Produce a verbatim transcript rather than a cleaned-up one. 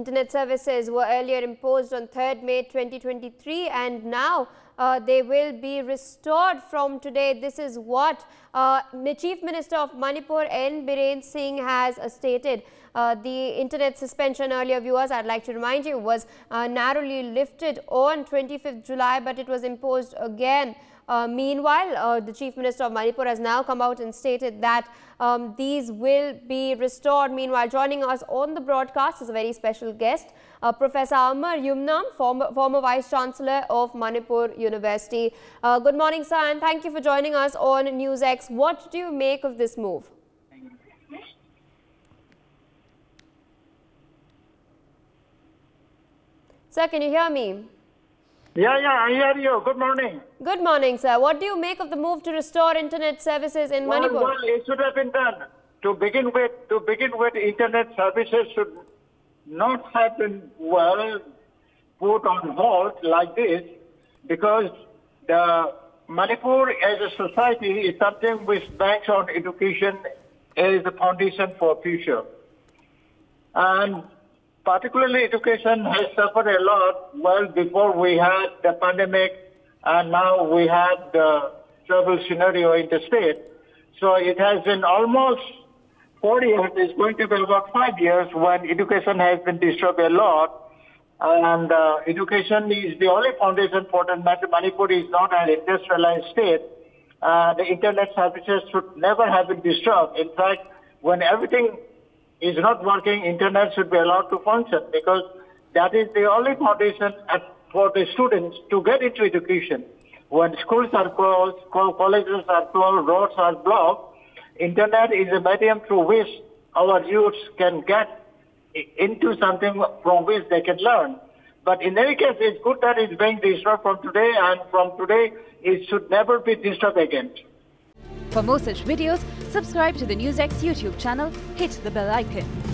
Internet services were earlier imposed on third May twenty twenty-three and now uh, they will be restored from today. This is what uh, the Chief Minister of Manipur, N. Biren Singh, has uh, stated. Uh, the internet suspension earlier, viewers, I'd like to remind you, was uh, narrowly lifted on twenty-fifth July, but it was imposed again. Uh, meanwhile, uh, the Chief Minister of Manipur has now come out and stated that um, these will be restored. Meanwhile, joining us on the broadcast is a very special guest, uh, Professor Amar Yumnam, former, former Vice Chancellor of Manipur University. Uh, good morning, sir, and thank you for joining us on NewsX. What do you make of this move? Sir, can you hear me? Yeah, yeah, I hear you. Good morning. Good morning, sir. What do you make of the move to restore internet services in well, Manipur? Well, it should have been done. To begin with, to begin with, internet services should not have been, well, put on hold like this, because the Manipur as a society is something which banks on education as the foundation for future. And particularly education has suffered a lot. Well, before we had the pandemic and now we have the trouble scenario in the state. So it has been almost four years, it's going to be about five years when education has been disturbed a lot. And uh, education is the only foundation for the matter. Manipur is not an industrialized state. Uh, the internet services should never have been disturbed. In fact, when everything is not working, internet should be allowed to function, because that is the only foundation at, for the students to get into education. When schools are closed, colleges are closed, roads are blocked, internet is a medium through which our youths can get into something from which they can learn. But in any case, it's good that it's being disturbed from today, and from today it should never be disturbed again. For more such videos, subscribe to the NewsX YouTube channel, hit the bell icon.